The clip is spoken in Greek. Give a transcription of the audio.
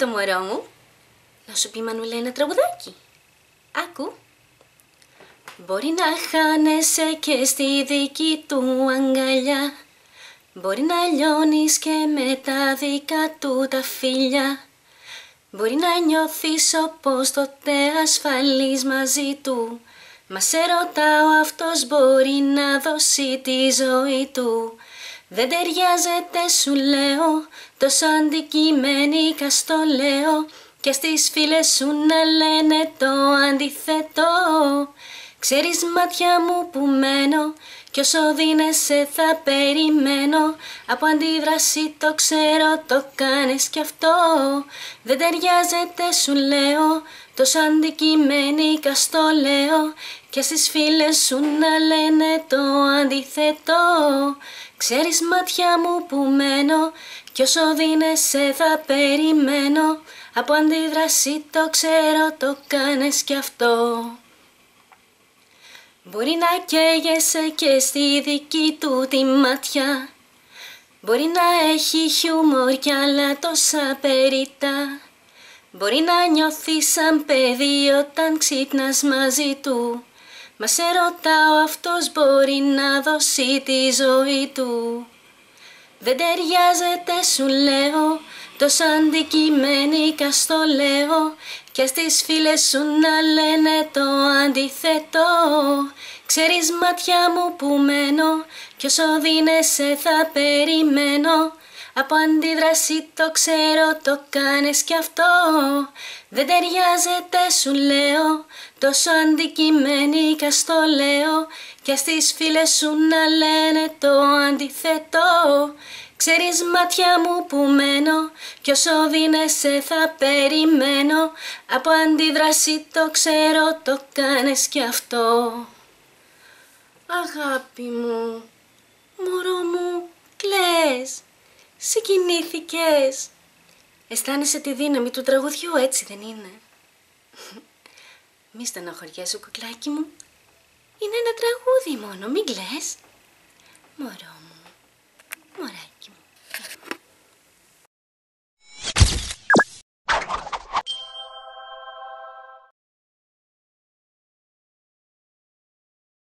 το μωρό μου να σου πει Μανούλα ένα τραγουδάκι. Άκου. Μπορεί να χάνεσαι και στη δική του αγκαλιά, μπορεί να λιώνεις και με τα δικά του τα φίλια, μπορεί να νιώθεις όπως τότε ασφαλής μαζί του, μα σε ρωτάω αυτός μπορεί να δώσει τη ζωή του. Δεν ταιριάζετε σου λέω, τόσο αντικειμενικά στο λέω, και στις φίλες σου να λένε το αντιθετό. Ξέρεις μάτια μου που μένω, κι όσο δίνεσαι θα περιμένω, από αντίδραση το ξέρω το κάνεις κι αυτό. Δεν ταιριάζετε σου λέω, τόσο αντικειμενικά στο λέω, και στις φίλες σου να λένε το αντιθετό. Ξέρεις μάτια μου που μένω, κι όσο δίνεσαι θα περιμένω, από αντίδραση το ξέρω το κάνεις κι αυτό. Μπορεί να καίγεσαι και στη δική του τη μάτια, μπορεί να έχει χιούμορ κι άλλα τόσα περίτα, μπορεί να νιώθει σαν παιδί όταν ξύπνας μαζί του, μα σε ρωτάω αυτός μπορεί να δώσει τη ζωή του. Δεν ταιριάζετε σου λέω, τόσο αντικειμενικά στο λέω, και στις φίλες σου να λένε το αντιθετό. Ξέρεις μάτια μου που μένω, κι όσο δίνεσαι θα περιμένω, από αντίδραση το ξέρω το κάνεις κι αυτό. Δεν ταιριάζεται σου λέω, τόσο αντικειμενικά στο λέω, και στις φίλες σου να λένε το αντιθετό. Ξέρεις μάτια μου που μένω, κι όσο δίνεσαι θα περιμένω, από αντίδραση το ξέρω το κάνεις κι αυτό. Αγάπη μου, μωρό μου, κλαις. Συγκινήθηκες. Αισθάνεσαι τη δύναμη του τραγουδιού, έτσι δεν είναι? Μη στενοχωριέσαι κουκλάκι μου. Είναι ένα τραγούδι μόνο, μην κλαις. Μωρό μου.